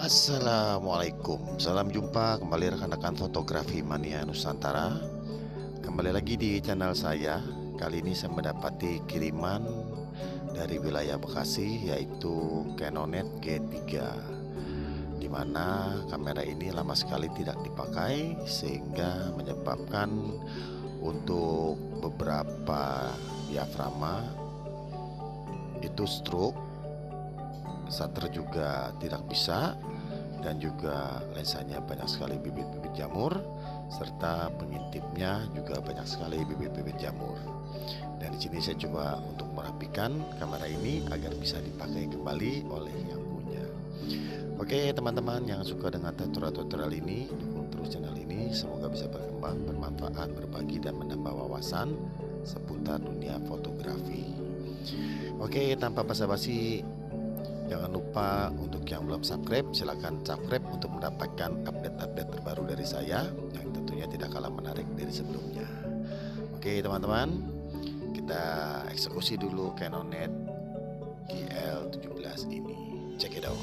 Assalamualaikum, salam jumpa kembali rekan-rekan fotografi mania Nusantara. Kembali lagi di channel saya. Kali ini saya mendapati kiriman dari wilayah Bekasi, yaitu Canonet Q3, dimana kamera ini lama sekali tidak dipakai sehingga menyebabkan untuk beberapa diaframa itu stroke, shutter juga tidak bisa, dan juga lensanya banyak sekali bibit-bibit jamur, serta pengintipnya juga banyak sekali bibit-bibit jamur. Dan di sini saya coba untuk merapikan kamera ini agar bisa dipakai kembali oleh yang punya. Oke teman-teman yang suka dengan tutorial-tutorial ini, dukung terus channel ini, semoga bisa berkembang, bermanfaat, berbagi, dan menambah wawasan seputar dunia fotografi. Oke, tanpa basa-basi, jangan lupa untuk yang belum subscribe, silahkan subscribe untuk mendapatkan update-update terbaru dari saya yang tentunya tidak kalah menarik dari sebelumnya. Oke teman-teman, kita eksekusi dulu Canonet QL17 ini. Check it out.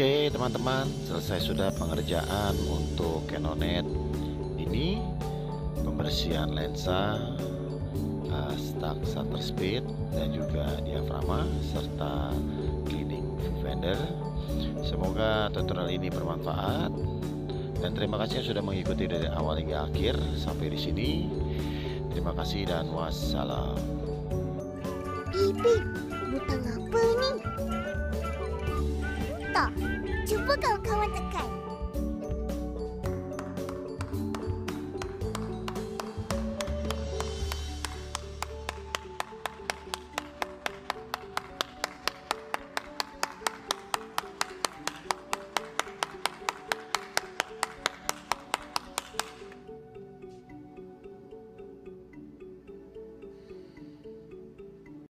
Oke teman-teman, selesai sudah pengerjaan untuk Canonet ini, pembersihan lensa, stack shutter speed dan juga diafragma serta cleaning fender. Semoga tutorial ini bermanfaat dan terima kasih yang sudah mengikuti dari awal hingga akhir sampai di sini. Terima kasih dan wassalam. Pipit, butang apa ni? Tak, cuba kawan-kawan tekan.